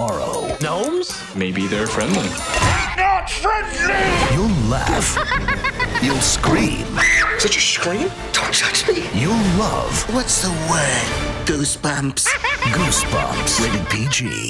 tomorrow. Gnomes? Maybe they're friendly. It's not friendly! You'll laugh. You'll scream. Such a scream? Don't touch me. You'll love. What's the word? Goosebumps. Goosebumps. Rated PG.